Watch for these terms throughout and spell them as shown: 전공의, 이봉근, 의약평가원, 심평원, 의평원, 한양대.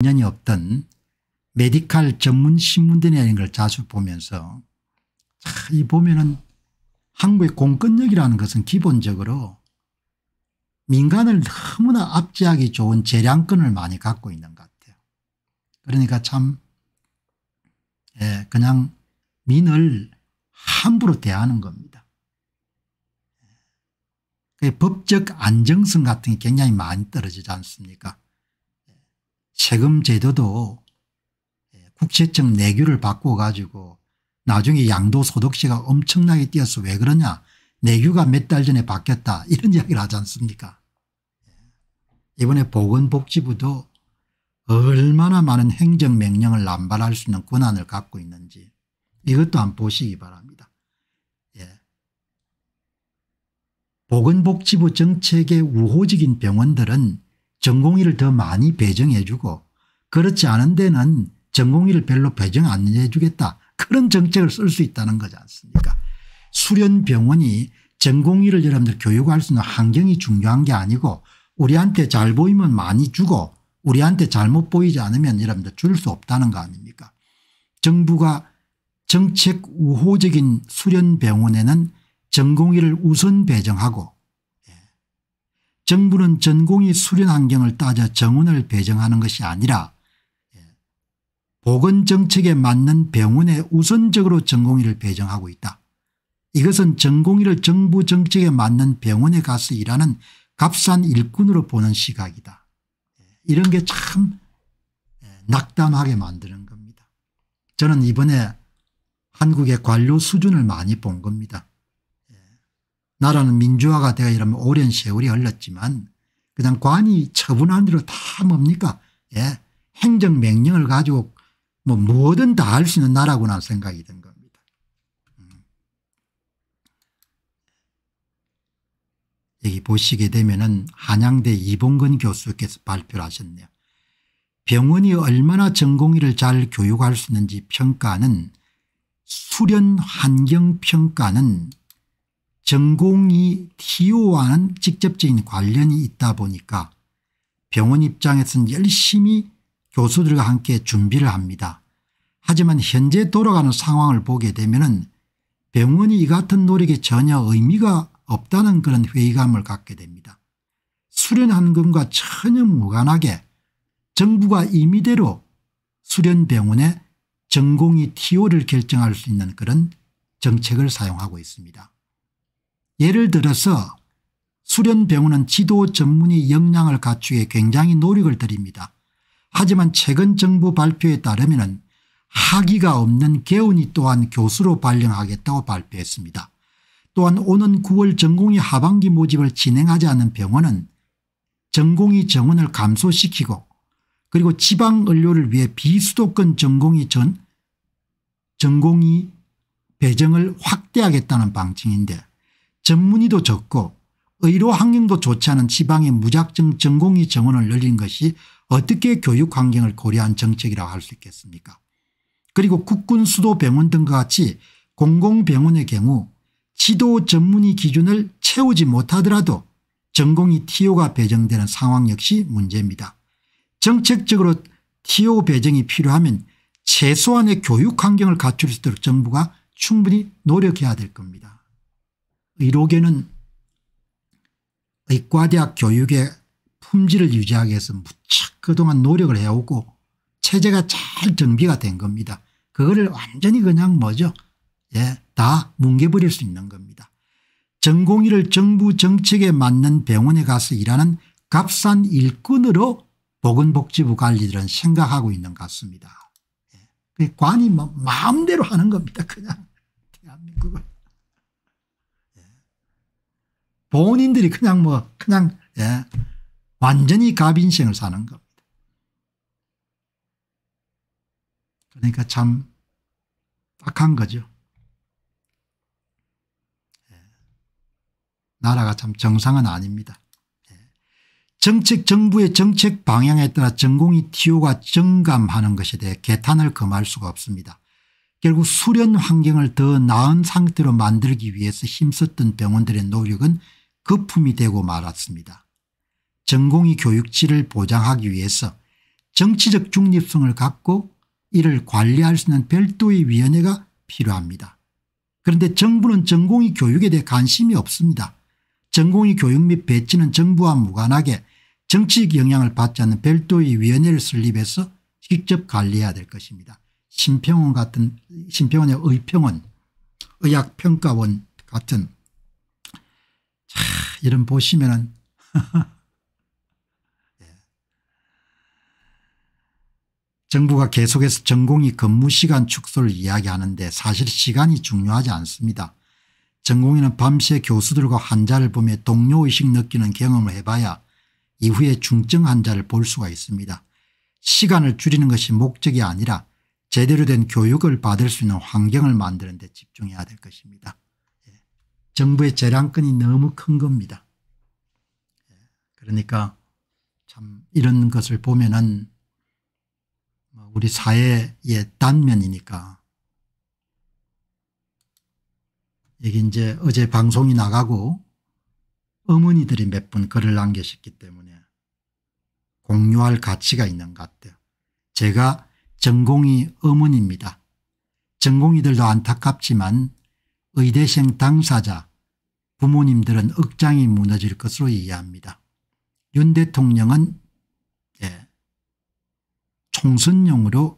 관련이 없던 메디칼 전문 신문들이라는 걸 자주 보면서 이 보면은 한국의 공권력이라는 것은 기본적으로 민간을 너무나 압제하기 좋은 재량권을 많이 갖고 있는 것 같아요. 그러니까 참 그냥 민을 함부로 대하는 겁니다. 법적 안정성 같은 게 굉장히 많이 떨어지지 않습니까? 세금 제도도 국세청 내규를 바꿔가지고 나중에 양도소득세가 엄청나게 뛰어서 왜 그러냐, 내규가 몇 달 전에 바뀌었다, 이런 이야기를 하지 않습니까? 이번에 보건복지부도 얼마나 많은 행정명령을 남발할 수 있는 권한을 갖고 있는지 이것도 한번 보시기 바랍니다. 보건복지부 정책의 우호적인 병원들은 전공의를 더 많이 배정해 주고, 그렇지 않은 데는 전공의를 별로 배정 안 해 주겠다, 그런 정책을 쓸 수 있다는 거지 않습니까? 수련병원이 전공의를 여러분들 교육할 수 있는 환경이 중요한 게 아니고, 우리한테 잘 보이면 많이 주고 우리한테 잘못 보이지 않으면 여러분들 줄 수 없다는 거 아닙니까? 정부가 정책 우호적인 수련병원에는 전공의를 우선 배정하고, 정부는 전공의 수련 환경을 따져 정원을 배정하는 것이 아니라 보건정책에 맞는 병원에 우선적으로 전공의를 배정하고 있다. 이것은 전공의를 정부 정책에 맞는 병원에 가서 일하는 값싼 일꾼으로 보는 시각이다. 이런 게 참 낙담하게 만드는 겁니다. 저는 이번에 한국의 관료 수준을 많이 본 겁니다. 나라는 민주화가 되어 이러면 오랜 세월이 흘렀지만 그냥 관이 처분한 대로 다 뭡니까? 행정명령을 가지고 뭐든 다 할 수 있는 나라구나 생각이 든 겁니다. 여기 보시게 되면은 한양대 이봉근 교수께서 발표를 하셨네요. 병원이 얼마나 전공의를 잘 교육할 수 있는지 평가하는 수련 환경 평가는 전공의 TO와는 직접적인 관련이 있다 보니까 병원 입장에서는 열심히 교수들과 함께 준비를 합니다. 하지만 현재 돌아가는 상황을 보게 되면은 병원이 이 같은 노력에 전혀 의미가 없다는 그런 회의감을 갖게 됩니다. 수련하는 것과 전혀 무관하게 정부가 임의대로 수련병원에 전공의 TO를 결정할 수 있는 그런 정책을 사용하고 있습니다. 예를 들어서 수련병원은 지도 전문의 역량을 갖추기에 굉장히 노력을 들입니다. 하지만 최근 정부 발표에 따르면 학위가 없는 개원이 또한 교수로 발령하겠다고 발표했습니다. 또한 오는 9월 전공의 하반기 모집을 진행하지 않은 병원은 전공의 정원을 감소시키고, 그리고 지방의료를 위해 비수도권 전공의 배정을 확대하겠다는 방침인데, 전문의도 적고 의료 환경도 좋지 않은 지방의 무작정 전공의 정원을 늘린 것이 어떻게 교육 환경을 고려한 정책이라고 할 수 있겠습니까? 그리고 국군 수도병원 등과 같이 공공병원의 경우 지도 전문의 기준을 채우지 못하더라도 전공의 TO가 배정되는 상황 역시 문제입니다. 정책적으로 TO 배정이 필요하면 최소한의 교육 환경을 갖출 수 있도록 정부가 충분히 노력해야 될 겁니다. 의료계는 의과대학 교육의 품질을 유지하기 위해서 무척 그동안 노력을 해오고 체제가 잘 정비가 된 겁니다. 그거를 완전히 그냥 다 뭉개버릴 수 있는 겁니다. 전공의를 정부 정책에 맞는 병원에 가서 일하는 값싼 일꾼으로 보건복지부 관리들은 생각하고 있는 것 같습니다. 관이 뭐 마음대로 하는 겁니다. 그냥 대한민국을. 본인들이 그냥 완전히 갑인생을 사는 겁니다. 그러니까 참 악한 거죠. 나라가 참 정상은 아닙니다. 정부의 정책 방향에 따라 전공의 TO가 증감하는 것에 대해 개탄을 금할 수가 없습니다. 결국 수련 환경을 더 나은 상태로 만들기 위해서 힘썼던 병원들의 노력은 거품이 되고 말았습니다. 전공의 교육질을 보장하기 위해서 정치적 중립성을 갖고 이를 관리할 수 있는 별도의 위원회가 필요합니다. 그런데 정부는 전공의 교육에 대해 관심이 없습니다. 전공의 교육 및 배치는 정부와 무관하게 정치적 영향을 받지 않는 별도의 위원회를 설립해서 직접 관리해야 될 것입니다. 심평원 같은, 심평원의 의평원, 의약평가원 같은, 자, 이런 보시면은 정부가 계속해서 전공의 근무 시간 축소를 이야기하는데 사실 시간이 중요하지 않습니다. 전공의는 밤새 교수들과 환자를 보며 동료의식 느끼는 경험을 해봐야 이후에 중증 환자를 볼 수가 있습니다. 시간을 줄이는 것이 목적이 아니라 제대로 된 교육을 받을 수 있는 환경을 만드는 데 집중해야 될 것입니다. 정부의 재량권이 너무 큰 겁니다. 그러니까 참 이런 것을 보면은 우리 사회의 단면이니까, 여기 이제 어제 방송이 나가고 어머니들이 몇 분 글을 남기셨기 때문에 공유할 가치가 있는 것 같아요. 제가 전공의 어머니입니다. 전공의들도 안타깝지만 의대생 당사자 부모님들은 억장이 무너질 것으로 이해합니다. 윤 대통령은 총선용으로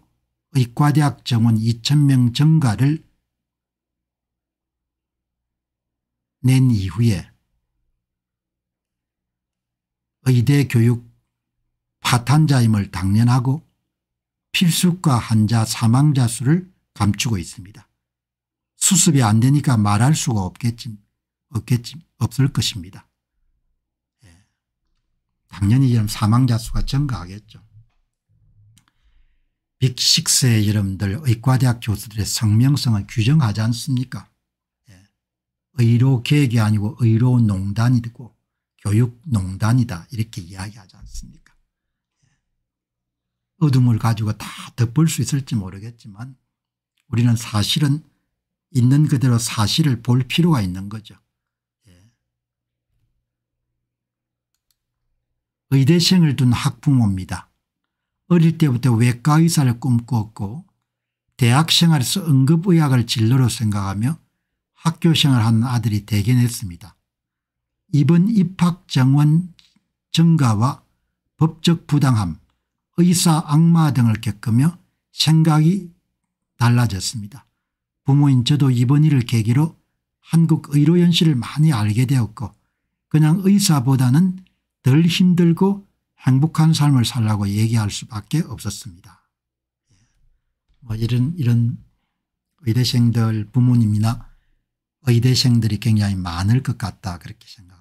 의과대학 정원 2000명 증가를 낸 이후에 의대 교육 파탄자임을 당면하고 필수과 환자 사망자 수를 감추고 있습니다. 수습이 안 되니까 말할 수가 없을 것입니다. 당연히 이런 사망자 수가 증가하겠죠. 빅6의 여러분들, 의과대학 교수들의 성명성을 규정하지 않습니까? 의료계획이 아니고 의료농단이고 교육농단이다 이렇게 이야기하지 않습니까? 어둠을 가지고 다 덮을 수 있을지 모르겠지만 우리는 사실은 있는 그대로 사실을 볼 필요가 있는 거죠. 의대생을 둔 학부모입니다. 어릴 때부터 외과의사를 꿈꾸었고 대학생활에서 응급의학을 진로로 생각하며 학교생활을 하는 아들이 대견했습니다. 이번 입학 정원 증가와 법적 부당함, 의사 악마 등을 겪으며 생각이 달라졌습니다. 부모인 저도 이번 일을 계기로 한국 의료 현실을 많이 알게 되었고 그냥 의사보다는 덜 힘들고 행복한 삶을 살라고 얘기할 수밖에 없었습니다. 뭐 이런 의대생들 부모님이나 의대생들이 굉장히 많을 것 같다 그렇게 생각합니다.